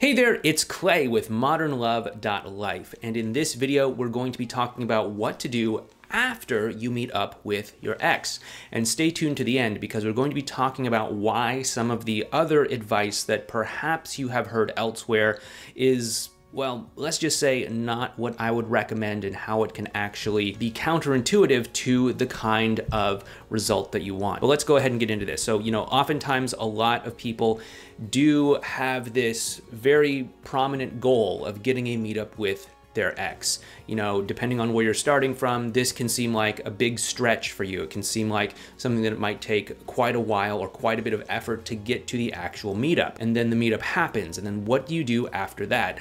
Hey there, it's Clay with modernlove.life, and in this video we're going to be talking about what to do after you meet up with your ex. And stay tuned to the end because we're going to be talking about why some of the other advice that perhaps you have heard elsewhere is, well, let's just say not what I would recommend, and how it can actually be counterintuitive to the kind of result that you want. But let's go ahead and get into this. So, oftentimes a lot of people do have this very prominent goal of getting a meetup with their ex. Depending on where you're starting from, this can seem like a big stretch for you. It can seem like something that it might take quite a while or quite a bit of effort to get to the actual meetup. And then the meetup happens. And then what do you do after that?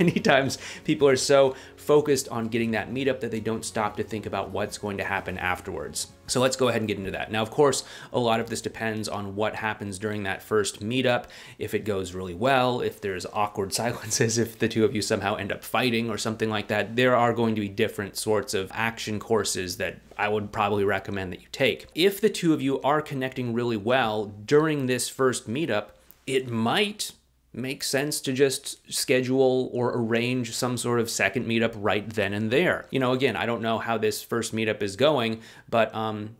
Many times people are so focused on getting that meetup that they don't stop to think about what's going to happen afterwards. So let's go ahead and get into that. Now, of course, a lot of this depends on what happens during that first meetup. If it goes really well, if there's awkward silences, if the two of you somehow end up fighting or something like that, there are going to be different sorts of action courses that I would probably recommend that you take. If the two of you are connecting really well during this first meetup, it might make sense to just schedule or arrange some sort of second meetup right then and there. Again, I don't know how this first meetup is going, but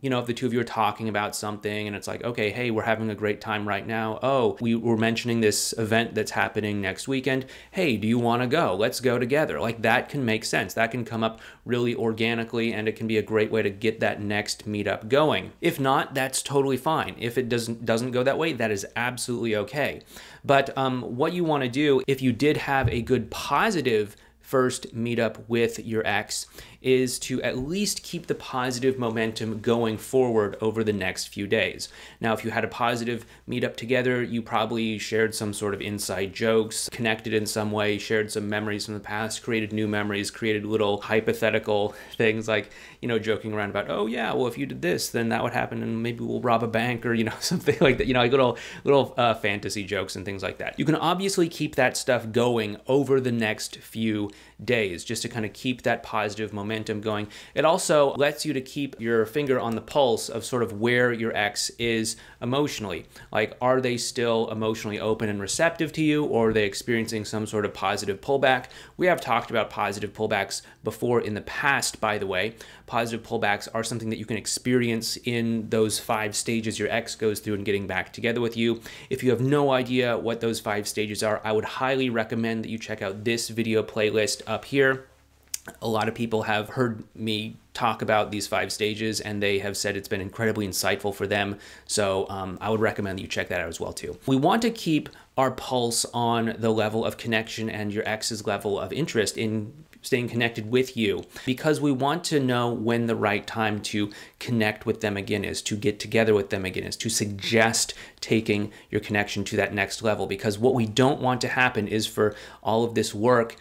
if the two of you are talking about something and it's like, okay, hey, we're having a great time right now. Oh, we were mentioning this event that's happening next weekend. Hey, do you want to go? Let's go together. Like, that can make sense. That can come up really organically, and it can be a great way to get that next meetup going. If not, that's totally fine. If it doesn't go that way, that is absolutely okay. But what you want to do, if you did have a good positive first meetup with your ex, is to at least keep the positive momentum going forward over the next few days. Now, if you had a positive meetup together, you probably shared some sort of inside jokes, connected in some way, shared some memories from the past, created new memories, created little hypothetical things like, joking around about, oh yeah, well, if you did this, then that would happen, and maybe we'll rob a bank, or, something like that, like little fantasy jokes and things like that. You can obviously keep that stuff going over the next few days just to kind of keep that positive momentum going. It also lets you to keep your finger on the pulse of sort of where your ex is emotionally. Like, are they still emotionally open and receptive to you, or are they experiencing some sort of positive pullback? We have talked about positive pullbacks before in the past, by the way. Positive pullbacks are something that you can experience in those 5 stages your ex goes through in getting back together with you. If you have no idea what those 5 stages are, I would highly recommend that you check out this video playlist up here. A lot of people have heard me talk about these 5 stages, and they have said it's been incredibly insightful for them. So I would recommend that you check that out as well too. We want to keep our pulse on the level of connection and your ex's level of interest in staying connected with you, because we want to know when the right time to connect with them again is, to get together with them again is, to suggest taking your connection to that next level. Because what we don't want to happen is for all of this work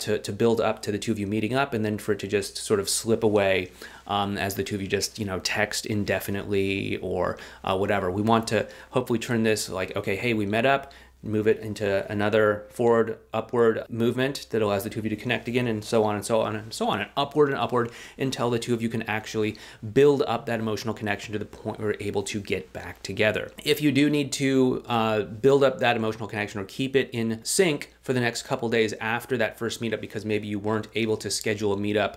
to build up to the two of you meeting up, and then for it to just sort of slip away as the two of you just, text indefinitely or whatever. We want to hopefully turn this like, okay, hey, we met up, move it into another forward, upward movement that allows the two of you to connect again, and so on and so on and so on, and upward until the two of you can actually build up that emotional connection to the point where you're able to get back together. If you do need to build up that emotional connection or keep it in sync for the next couple days after that first meetup, because maybe you weren't able to schedule a meetup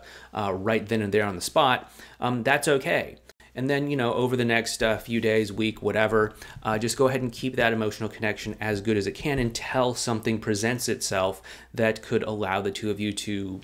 right then and there on the spot, that's okay. And then, over the next few days, week, whatever, just go ahead and keep that emotional connection as good as it can until something presents itself that could allow the two of you to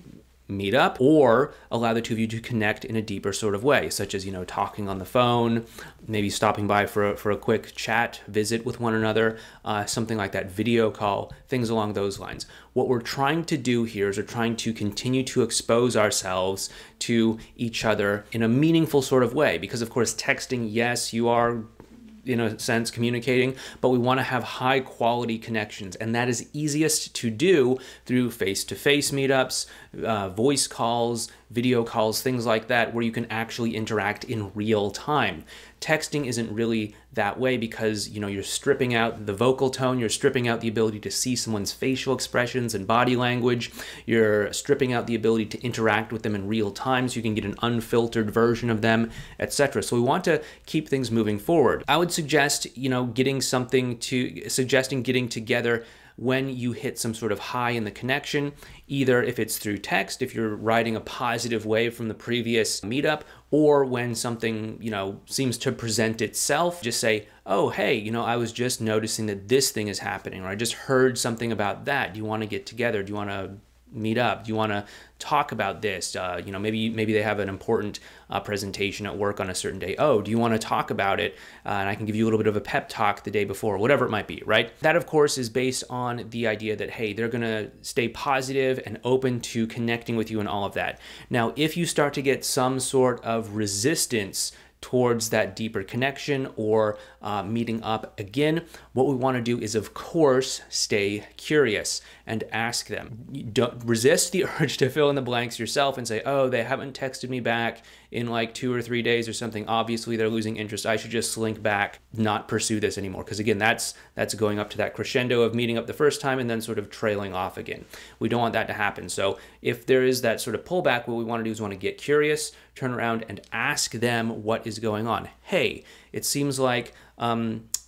meet up, or allow the two of you to connect in a deeper sort of way, such as, talking on the phone, maybe stopping by for a quick chat, visit with one another, something like that, video call, things along those lines. What we're trying to do here is we're trying to continue to expose ourselves to each other in a meaningful sort of way, because of course texting, yes, you are in a sense communicating, but we want to have high quality connections, and that is easiest to do through face-to-face meetups, voice calls, video calls, things like that, where you can actually interact in real time. Texting isn't really that way, because you're stripping out the vocal tone, you're stripping out the ability to see someone's facial expressions and body language, you're stripping out the ability to interact with them in real time so you can get an unfiltered version of them, etc. So we want to keep things moving forward. I would suggest getting together when you hit some sort of high in the connection, either if it's through text, if you're riding a positive wave from the previous meetup, or when something, you know, seems to present itself, just say, oh, hey, you know, I was just noticing that this thing is happening, or I just heard something about that. Do you want to get together? Do you want to meet up? Do you want to talk about this? You know, maybe they have an important presentation at work on a certain day. Oh, do you want to talk about it? And I can give you a little bit of a pep talk the day before, whatever it might be, right? That, of course, is based on the idea that, hey, they're going to stay positive and open to connecting with you and all of that. Now, if you start to get some sort of resistance towards that deeper connection or meeting up again, what we want to do is, of course, stay curious and ask them. You don't resist the urge to fill in the blanks yourself and say, oh, they haven't texted me back in like 2 or 3 days or something. Obviously, they're losing interest. I should just slink back, not pursue this anymore. Because again, that's going up to that crescendo of meeting up the first time and then sort of trailing off again. We don't want that to happen. So if there is that sort of pullback, what we want to do is get curious, turn around and ask them what is going on. Hey, it seems like you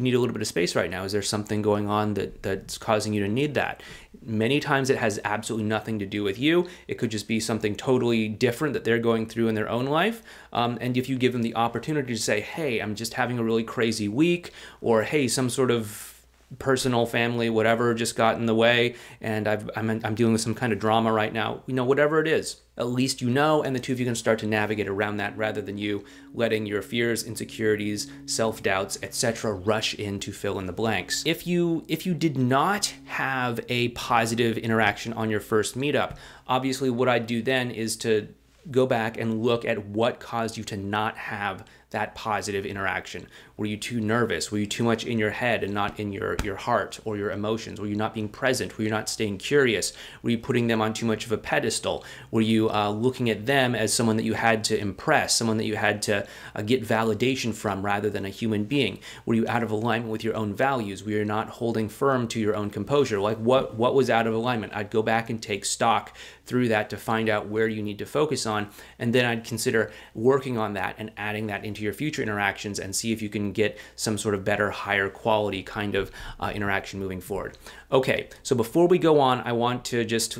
need a little bit of space right now. Is there something going on that's causing you to need that? Many times it has absolutely nothing to do with you. It could just be something totally different that they're going through in their own life. And if you give them the opportunity to say, hey, I'm just having a really crazy week, or hey, some sort of personal, family, whatever just got in the way, and I'm dealing with some kind of drama right now, you know, whatever it is, at least you know, and the two of you can start to navigate around that rather than you letting your fears, insecurities, self-doubts, etc. rush in to fill in the blanks. If you did not have a positive interaction on your first meetup, obviously what I'd do then is to go back and look at what caused you to not have that positive interaction. Were you too nervous? Were you too much in your head and not in your heart or your emotions? Were you not being present? Were you not staying curious? Were you putting them on too much of a pedestal? Were you looking at them as someone that you had to impress, someone that you had to get validation from rather than a human being? Were you out of alignment with your own values? Were you not holding firm to your own composure? Like what was out of alignment? I'd go back and take stock through that to find out where you need to focus on, and then I'd consider working on that and adding that into your future interactions and see if you can get some sort of better, higher quality kind of interaction moving forward. Okay, so before we go on, I want to just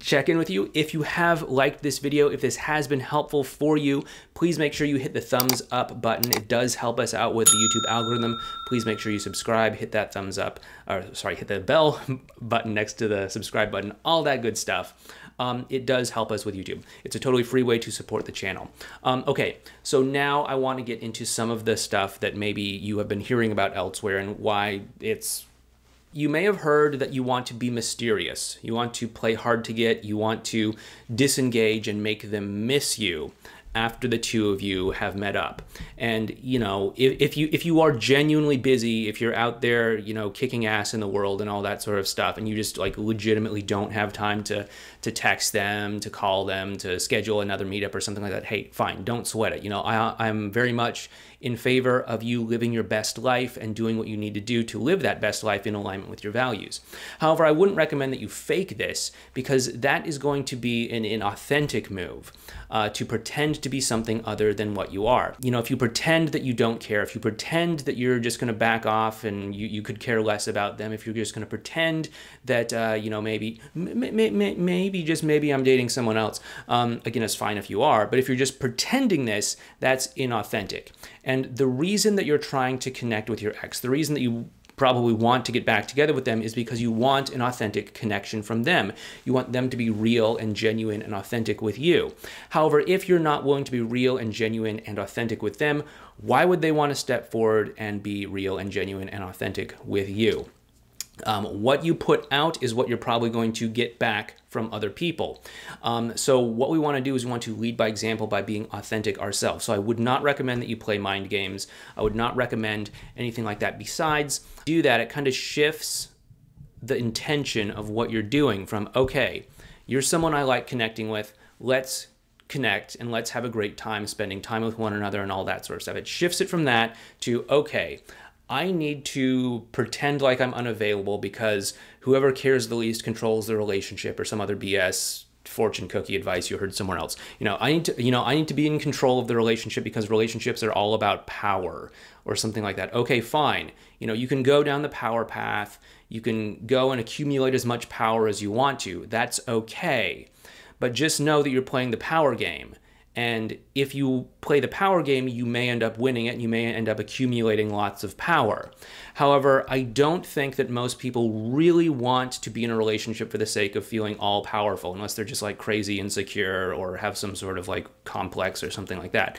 check in with you. If you have liked this video, if this has been helpful for you, please make sure you hit the thumbs up button. It does help us out with the YouTube algorithm. Please make sure you subscribe, hit that thumbs up, or sorry, hit the bell button next to the subscribe button, all that good stuff. It does help us with YouTube. It's a totally free way to support the channel. Okay, so now I want to get into some of the stuff that maybe you have been hearing about elsewhere and why it's... You may have heard that you want to be mysterious. You want to play hard to get. You want to disengage and make them miss you after the two of you have met up. And, you know, if you are genuinely busy, if you're out there, you know, kicking ass in the world and all that sort of stuff, and you just like legitimately don't have time to text them, to call them, to schedule another meetup or something like that, hey, fine, don't sweat it. You know, I'm very much in favor of you living your best life and doing what you need to do to live that best life in alignment with your values. However, I wouldn't recommend that you fake this, because that is going to be an inauthentic move to pretend to be something other than what you are. You know, if you pretend that you don't care, if you pretend that you're just going to back off and you could care less about them, if you're just going to pretend that, you know, maybe I'm dating someone else, again, it's fine if you are, but if you're just pretending this, that's inauthentic. And the reason that you're trying to connect with your ex, the reason that you probably want to get back together with them, is because you want an authentic connection from them. You want them to be real and genuine and authentic with you. However, if you're not willing to be real and genuine and authentic with them, why would they want to step forward and be real and genuine and authentic with you? What you put out is what you're probably going to get back from other people. So what we want to do is we want to lead by example by being authentic ourselves. So I would not recommend that you play mind games. I would not recommend anything like that. Besides, do that, it kind of shifts the intention of what you're doing from, okay, you're someone I like connecting with, let's connect and let's have a great time spending time with one another and all that sort of stuff. It shifts it from that to, okay, I need to pretend like I'm unavailable because whoever cares the least controls the relationship or some other BS fortune cookie advice you heard somewhere else. I need to be in control of the relationship because relationships are all about power or something like that. Okay, fine. You can go down the power path. You can go and accumulate as much power as you want to. That's okay. But just know that you're playing the power game. And if you play the power game, you may end up winning it and you may end up accumulating lots of power. However, I don't think that most people really want to be in a relationship for the sake of feeling all powerful, unless they're just like crazy insecure or have some sort of like complex or something like that.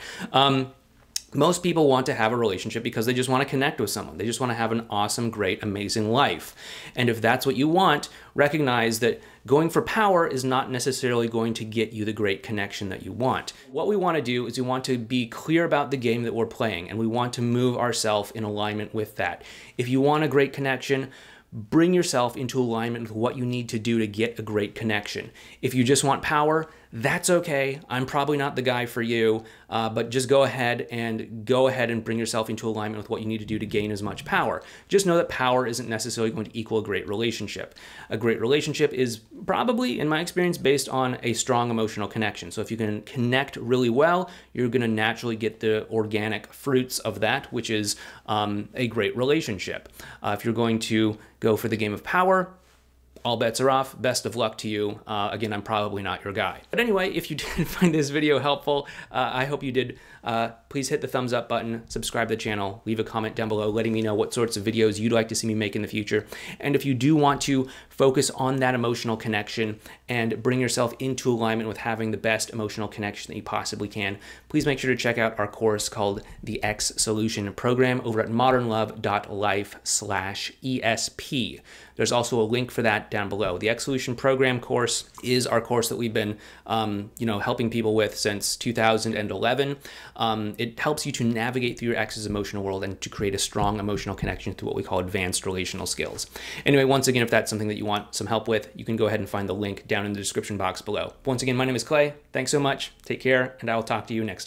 Most people want to have a relationship because they just want to connect with someone. They just want to have an awesome, great, amazing life. And if that's what you want, recognize that going for power is not necessarily going to get you the great connection that you want. What we want to do is we want to be clear about the game that we're playing, and we want to move ourselves in alignment with that. If you want a great connection, bring yourself into alignment with what you need to do to get a great connection. If you just want power, that's okay. I'm probably not the guy for you, but just go ahead and bring yourself into alignment with what you need to do to gain as much power. Just know that power isn't necessarily going to equal a great relationship. A great relationship is probably, in my experience, based on a strong emotional connection. So if you can connect really well, you're going to naturally get the organic fruits of that, which is a great relationship. If you're going to go for the game of power, all bets are off. Best of luck to you. Again, I'm probably not your guy. But anyway, if you did find this video helpful, I hope you did. Please hit the thumbs up button, subscribe to the channel, leave a comment down below letting me know what sorts of videos you'd like to see me make in the future. And if you do want to focus on that emotional connection and bring yourself into alignment with having the best emotional connection that you possibly can, please make sure to check out our course called the Ex Solution Program over at modernlove.life/ESP. There's also a link for that down below. The Ex Solution Program course is our course that we've been helping people with since 2011. It helps you to navigate through your ex's emotional world and to create a strong emotional connection through what we call advanced relational skills. Anyway, once again, if that's something that you want some help with, you can go ahead and find the link down in the description box below. Once again, my name is Clay. Thanks so much. Take care, and I will talk to you next time.